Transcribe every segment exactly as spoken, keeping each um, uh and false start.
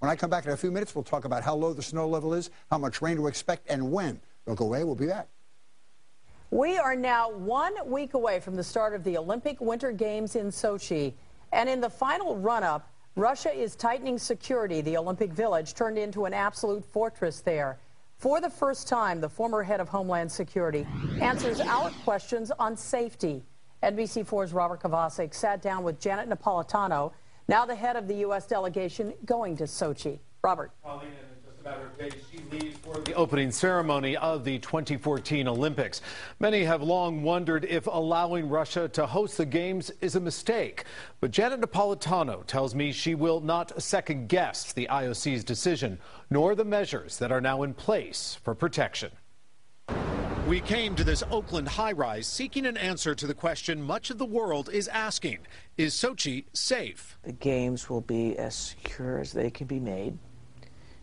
When I come back in a few minutes, we'll talk about how low the snow level is, how much rain to expect, and when. Don't go away. We'll be back. We are now one week away from the start of the Olympic Winter Games in Sochi. And in the final run-up, Russia is tightening security. The Olympic Village turned into an absolute fortress there. For the first time, the former head of Homeland Security answers our questions on safety. N B C four's Robert Kvasik sat down with Janet Napolitano, now the head of the U S delegation going to Sochi. Robert. She leaves for the opening ceremony of the twenty fourteen Olympics. Many have long wondered if allowing Russia to host the games is a mistake. But Janet Napolitano tells me she will not second-guess the I O C's decision, nor the measures that are now in place for protection. We came to this Oakland high-rise seeking an answer to the question much of the world is asking. Is Sochi safe? The games will be as secure as they can be made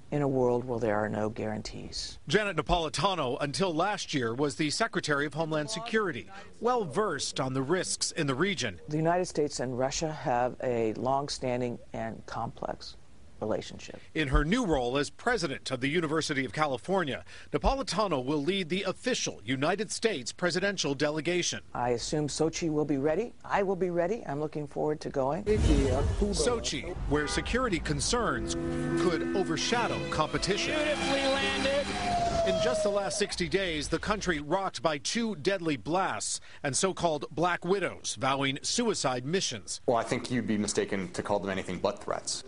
in a world where there are no guarantees. Janet Napolitano, until last year, was the Secretary of Homeland Security, well-versed on the risks in the region. The United States and Russia have a long-standing and complex relationship. In her new role as president of the University of California, Napolitano will lead the official United States presidential delegation. I assume Sochi will be ready. I will be ready. I'm looking forward to going. Sochi, where security concerns could overshadow competition. Beautifully landed. In just the last sixty days, the country rocked by two deadly blasts and so-called black widows vowing suicide missions. Well, I think you'd be mistaken to call them anything but threats.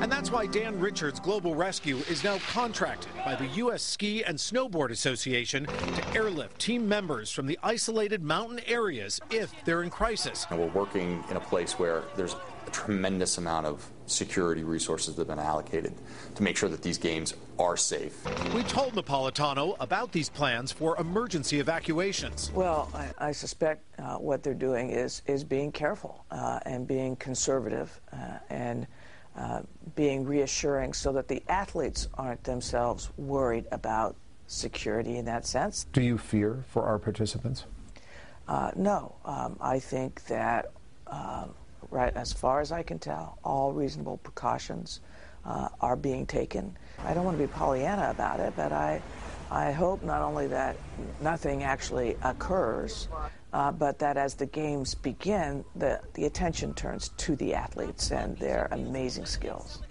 And that's why Dan Richards Global Rescue is now contracted by the U S Ski and Snowboard Association to airlift team members from the isolated mountain areas if they're in crisis. And we're working in a place where there's a tremendous amount of security resources that have been allocated to make sure that these games are safe. We told Napolitano about these plans for emergency evacuations. Well, I, I suspect uh, what they're doing is is being careful uh, and being conservative uh, and uh, being reassuring so that the athletes aren't themselves worried about security in that sense. Do you fear for our participants? Uh, no. Um, I think that Um, Right, as far as I can tell, all reasonable precautions uh, are being taken. I don't want to be Pollyanna about it, but I, I hope not only that nothing actually occurs, uh, but that as the games begin, the, the attention turns to the athletes and their amazing skills.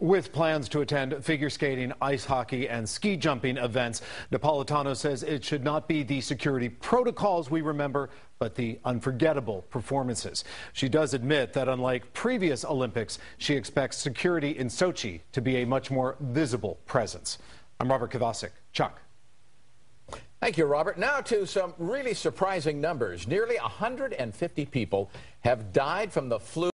With plans to attend figure skating, ice hockey, and ski jumping events, Napolitano says it should not be the security protocols we remember, but the unforgettable performances. She does admit that unlike previous Olympics, she expects security in Sochi to be a much more visible presence. I'm Robert Kvasik. Chuck. Thank you, Robert. Now to some really surprising numbers. Nearly one hundred fifty people have died from the flu.